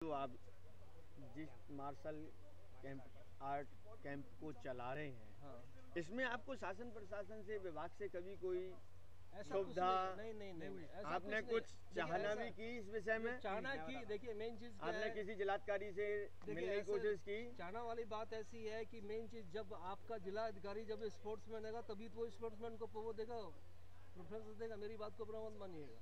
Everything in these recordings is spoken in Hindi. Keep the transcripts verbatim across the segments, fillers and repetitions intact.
तो आप जिस मार्शल कैंप आर्ट कैंप को चला रहे हैं, हाँ। इसमें आपको शासन प्रशासन से विभाग से कभी कोई सुविधा नहीं नहीं नहीं आपने कुछ चाहना भी की इस विषय में? चाहना की, देखिए मेन चीज आपने किसी जिलाधिकारी से मिलने की कोशिश की? चाहना वाली बात ऐसी है कि मेन चीज जब आपका जिला अधिकारी जब स्पोर्ट्समैन है तभी तो स्पोर्ट्समैन को वो देगा, प्रेफरेंस देगा। मेरी बात को बुरा मत मानिएगा।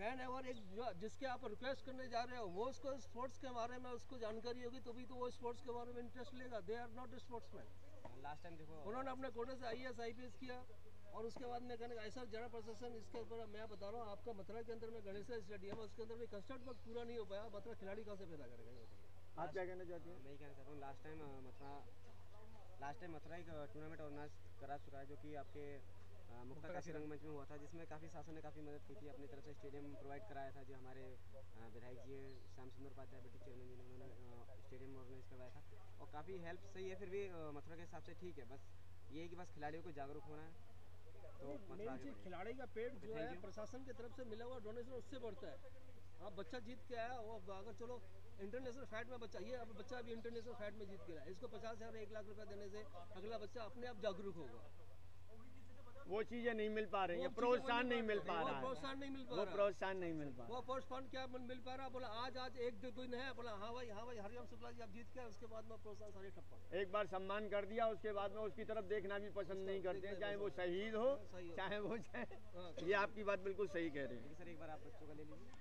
वैन एवर एक जिसके आप रिक्वेस्ट करने जा रहे हो वो उसको स्पोर्ट्स के बारे में उसको जानकारी होगी तभी तो वो स्पोर्ट्स के बारे में इंटरेस्ट लेगा। They are not sportsman. Last time देखो उन्होंने अपने कोटे से I A S I P S किया और उसके बाद में कहने ऐसा जरा प्रशासन इसके ऊपर मैं बता रहा हूँ। आपका मथुरा के अंदर में गणेश स्टेडियम है, उसके अंदर भी कंस्ट्रक्ट वर्क पूरा नहीं हो पाया। मथुरा खिलाड़ी कहाँ से पैदा करेगा? आप क्या कहना चाहते हैं? नहीं कहना चाहता हूँ। Last time Mathura last time Mathura एक टूर्नामेंट ऑर्गेनाइज करा चुका है जो कि आपके मुक्ता काशी रंगमंच में हुआ था, जिसमें काफ़ी शासन ने काफ़ी मदद की थी। अपनी तरफ से स्टेडियम प्रोवाइड कराया था जो हमारे विधायक जी हैं श्याम सुंदर उपाध्याय बेटी चेयरमैन जी ने, उन्होंने स्टेडियम ऑर्गेनाइज करवाया था और काफ़ी हेल्प सही है। फिर भी मथुरा के हिसाब से ठीक है। बस ये है कि बस खिलाड़ियों को जागरूक होना है। तो खिलाड़ी का पेट जो है प्रशासन की तरफ से मिला हुआ डोनेशन उससे बढ़ता है। आप बच्चा जीत के आया और अगर चलो इंटरनेशनल फाइट में बच्चा ये अब बच्चा अभी इंटरनेशनल फाइट में जीत के आया, इसको पचास हज़ार एक लाख रुपया देने से अगला बच्चा अपने आप जागरूक होगा। वो चीजें नहीं मिल पा रही है, प्रोत्साहन नहीं मिल पा रहा है, प्रोत्साहन नहीं मिल पा रहा है, प्रोत्साहन नहीं मिल पा रहा है। वो प्रोत्साहन क्या मिल पा रहा है? बोला आज आज एक दो दिन है, बोला हाँ भाई हाँ भाई हरिओम शुक्ला जी आप जीत के उसके बाद में प्रोत्साहन सारे ठप्पा। एक बार सम्मान कर दिया उसके बाद में उसकी तरफ देखना भी पसंद नहीं करते हैं, चाहे वो शहीद हो चाहे वो चाहे। ये आपकी बात बिल्कुल सही कह रहे हैं सर। एक बार आप बच्चों का ले लीजिए।